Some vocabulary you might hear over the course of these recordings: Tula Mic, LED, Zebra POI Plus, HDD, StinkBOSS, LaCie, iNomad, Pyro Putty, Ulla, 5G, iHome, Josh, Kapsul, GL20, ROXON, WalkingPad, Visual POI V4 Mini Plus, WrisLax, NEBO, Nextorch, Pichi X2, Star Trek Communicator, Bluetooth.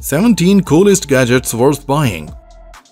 17 coolest gadgets worth buying.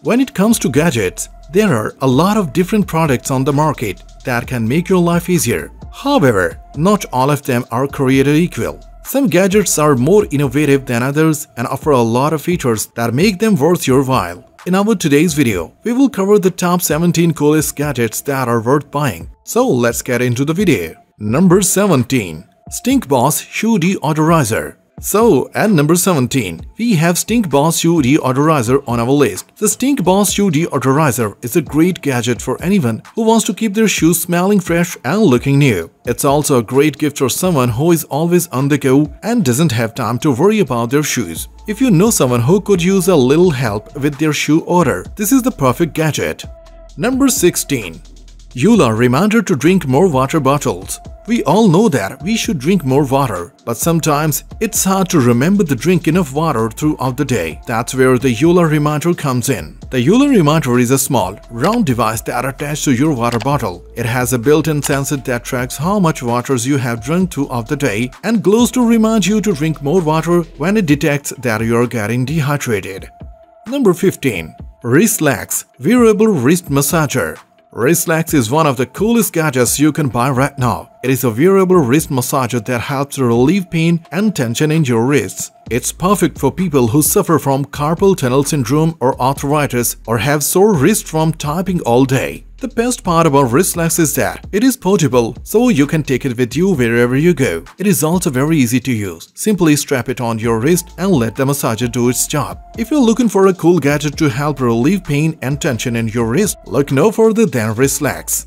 When it comes to gadgets, there are a lot of different products on the market that can make your life easier. However, not all of them are created equal. Some gadgets are more innovative than others and offer a lot of features that make them worth your while. In our today's video, we will cover the top 17 coolest gadgets that are worth buying. So let's get into the video. Number 17. StinkBOSS Shoe Deodorizer. So, at number 17, we have StinkBOSS Shoe Deodorizer on our list. The StinkBOSS Shoe Deodorizer is a great gadget for anyone who wants to keep their shoes smelling fresh and looking new. It's also a great gift for someone who is always on the go and doesn't have time to worry about their shoes. If you know someone who could use a little help with their shoe odor, this is the perfect gadget. Number 16. Ulla Reminder to Drink More Water Bottles. We all know that we should drink more water, but sometimes it's hard to remember to drink enough water throughout the day. That's where the Ulla Reminder comes in. The Ulla Reminder is a small, round device that attaches to your water bottle. It has a built-in sensor that tracks how much water you have drunk throughout the day and glows to remind you to drink more water when it detects that you are getting dehydrated. Number 15. WrisLax Wearable Wrist Massager. WrisLax is one of the coolest gadgets you can buy right now. It is a wearable wrist massager that helps relieve pain and tension in your wrists. It's perfect for people who suffer from carpal tunnel syndrome or arthritis or have sore wrists from typing all day. The best part about WrisLax is that it is portable, so you can take it with you wherever you go. It is also very easy to use. Simply strap it on your wrist and let the massager do its job. If you're looking for a cool gadget to help relieve pain and tension in your wrist, look no further than WrisLax.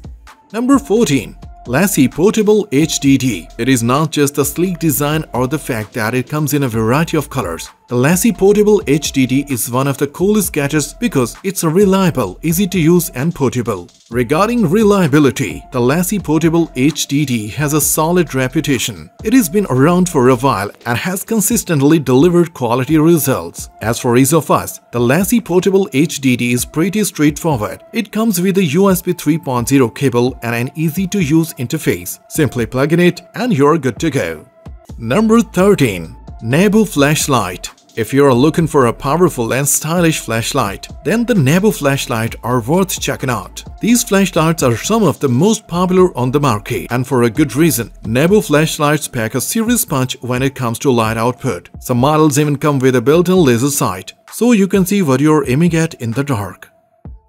Number 14. LaCie Portable HDD. It is not just the sleek design or the fact that it comes in a variety of colors. The LaCie Portable HDD is one of the coolest gadgets because it's reliable, easy to use and portable. Regarding reliability, the LaCie Portable HDD has a solid reputation. It has been around for a while and has consistently delivered quality results. As for ease of use, the LaCie Portable HDD is pretty straightforward. It comes with a USB 3.0 cable and an easy-to-use interface. Simply plug in it and you're good to go. Number 13. NEBO Flashlight. If you're looking for a powerful and stylish flashlight, then the NEBO flashlight are worth checking out. These flashlights are some of the most popular on the market, and for a good reason. NEBO flashlights pack a serious punch when it comes to light output. Some models even come with a built-in laser sight, so you can see what you're aiming at in the dark.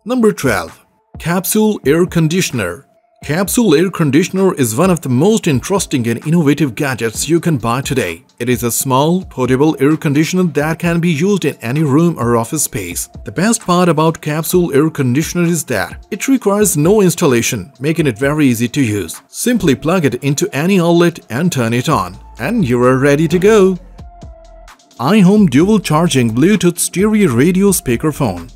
Number 12. Kapsul Air Conditioner. Kapsul Air Conditioner is one of the most interesting and innovative gadgets you can buy today. It is a small, portable air conditioner that can be used in any room or office space. The best part about Kapsul Air Conditioner is that it requires no installation, making it very easy to use. Simply plug it into any outlet and turn it on, and you are ready to go. iHome Dual Charging Bluetooth Stereo Radio Speakerphone.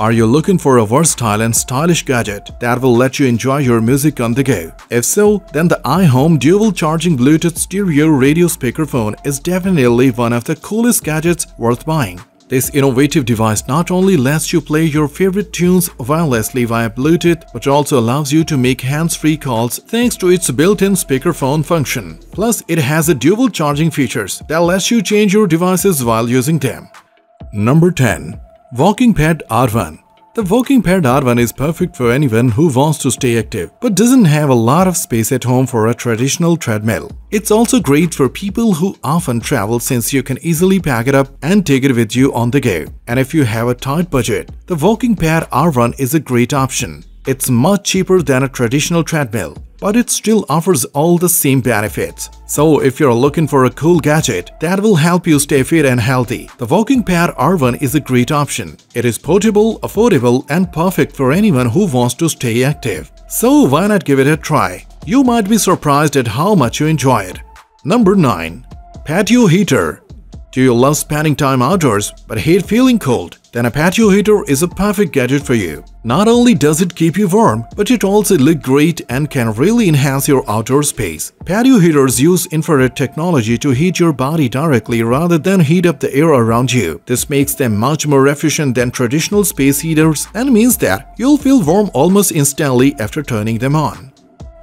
Are you looking for a versatile and stylish gadget that will let you enjoy your music on the go? If so, then the iHome Dual Charging Bluetooth Stereo Radio Speakerphone is definitely one of the coolest gadgets worth buying. This innovative device not only lets you play your favorite tunes wirelessly via Bluetooth, but also allows you to make hands-free calls thanks to its built-in speakerphone function. Plus, it has a dual charging features that lets you change your devices while using them. Number 10. WalkingPad R1. The WalkingPad R1 is perfect for anyone who wants to stay active but doesn't have a lot of space at home for a traditional treadmill. It's also great for people who often travel since you can easily pack it up and take it with you on the go. And if you have a tight budget, the WalkingPad R1 is a great option. It's much cheaper than a traditional treadmill, but it still offers all the same benefits. So if you're looking for a cool gadget that will help you stay fit and healthy, the WalkingPad R1 is a great option. It is portable, affordable, and perfect for anyone who wants to stay active. So why not give it a try? You might be surprised at how much you enjoy it. Number 9. Patio Heater. Do you love spending time outdoors but hate feeling cold? Then a patio heater is a perfect gadget for you. Not only does it keep you warm, but it also looks great and can really enhance your outdoor space. Patio heaters use infrared technology to heat your body directly rather than heat up the air around you. This makes them much more efficient than traditional space heaters and means that you'll feel warm almost instantly after turning them on.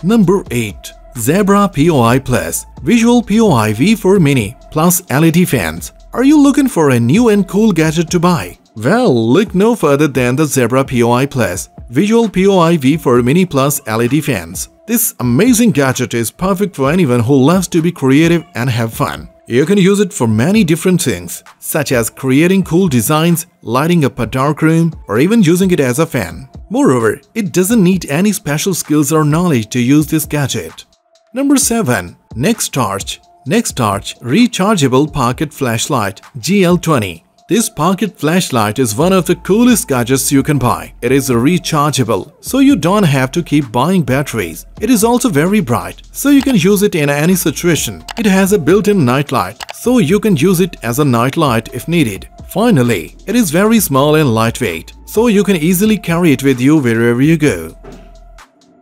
Number 8. Zebra POI Plus Visual POI V4 Mini Plus LED Fans. Are you looking for a new and cool gadget to buy? Well, look no further than the Zebra POI Plus Visual POI V4 Mini Plus LED fans. This amazing gadget is perfect for anyone who loves to be creative and have fun. You can use it for many different things, such as creating cool designs, lighting up a dark room, or even using it as a fan. Moreover, it doesn't need any special skills or knowledge to use this gadget. Number 7. Nextorch Rechargeable Pocket Flashlight GL20. This pocket flashlight is one of the coolest gadgets you can buy. It is rechargeable, so you don't have to keep buying batteries. It is also very bright, so you can use it in any situation. It has a built-in nightlight, so you can use it as a nightlight if needed. Finally, it is very small and lightweight, so you can easily carry it with you wherever you go.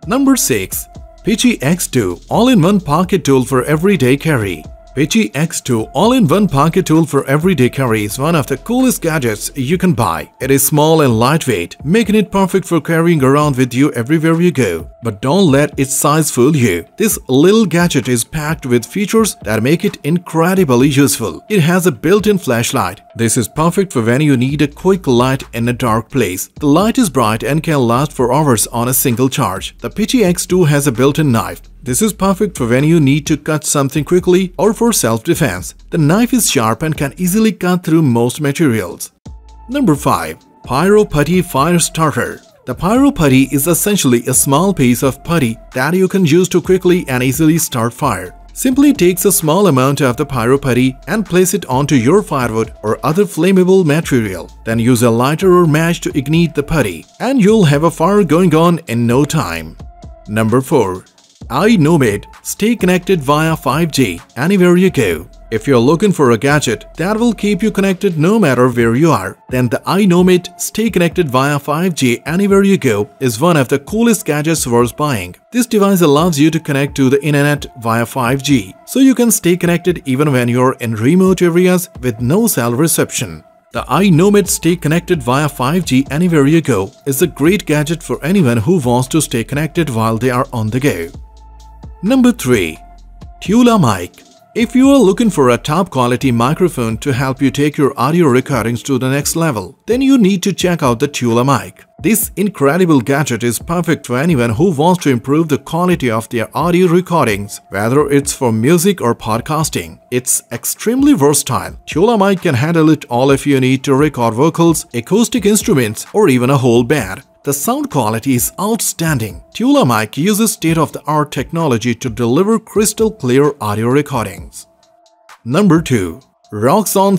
Number 6. Pichi X2 All-in-One Pocket Tool for Everyday Carry. Pichi X2 All-in-One Pocket Tool for Everyday Carry is one of the coolest gadgets you can buy. It is small and lightweight, making it perfect for carrying around with you everywhere you go. But don't let its size fool you. This little gadget is packed with features that make it incredibly useful. It has a built-in flashlight. This is perfect for when you need a quick light in a dark place. The light is bright and can last for hours on a single charge. The Pichi X2 has a built-in knife. This is perfect for when you need to cut something quickly or for self-defense. The knife is sharp and can easily cut through most materials. Number 5. Pyro Putty Fire Starter. The Pyro Putty is essentially a small piece of putty that you can use to quickly and easily start fire. Simply take a small amount of the pyro putty and place it onto your firewood or other flammable material. Then use a lighter or match to ignite the putty, and you'll have a fire going on in no time. Number 4. iNomad. Stay connected via 5G anywhere you go. If you're looking for a gadget that will keep you connected no matter where you are, then the iNomad Stay Connected via 5G Anywhere You Go is one of the coolest gadgets worth buying. This device allows you to connect to the internet via 5G, so you can stay connected even when you're in remote areas with no cell reception. The iNomad Stay Connected via 5G Anywhere You Go is a great gadget for anyone who wants to stay connected while they are on the go. Number 3. Tula Mic. If you are looking for a top-quality microphone to help you take your audio recordings to the next level, then you need to check out the Tula Mic. This incredible gadget is perfect for anyone who wants to improve the quality of their audio recordings, whether it's for music or podcasting. It's extremely versatile. Tula Mic can handle it all if you need to record vocals, acoustic instruments, or even a whole band. The sound quality is outstanding. Tula Mic uses state-of-the-art technology to deliver crystal-clear audio recordings. Number 2. ROXON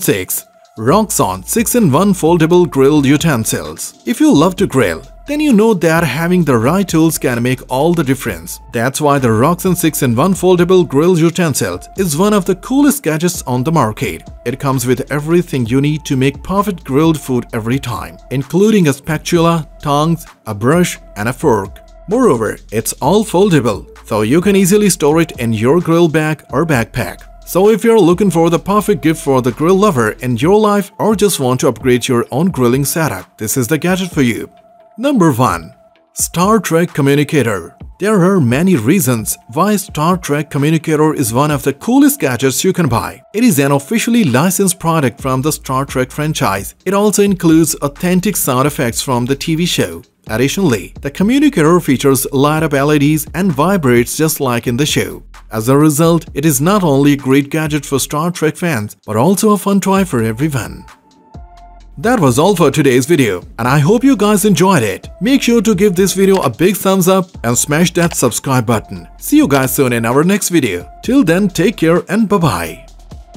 6-in-1 Foldable Grill Utensils. If you love to grill, then you know that having the right tools can make all the difference. That's why the ROXON 6-in-1 Foldable Grill Utensils is one of the coolest gadgets on the market. It comes with everything you need to make perfect grilled food every time, including a spatula, tongs, a brush, and a fork. Moreover, it's all foldable, so you can easily store it in your grill bag or backpack. So if you're looking for the perfect gift for the grill lover in your life or just want to upgrade your own grilling setup, this is the gadget for you. Number 1. Star Trek Communicator. There are many reasons why Star Trek Communicator is one of the coolest gadgets you can buy. It is an officially licensed product from the Star Trek franchise. It also includes authentic sound effects from the TV show. Additionally, the communicator features light-up LEDs and vibrates just like in the show. As a result, it is not only a great gadget for Star Trek fans, but also a fun toy for everyone. That was all for today's video, and I hope you guys enjoyed it. Make sure to give this video a big thumbs up and smash that subscribe button. See you guys soon in our next video. Till then, take care and bye-bye.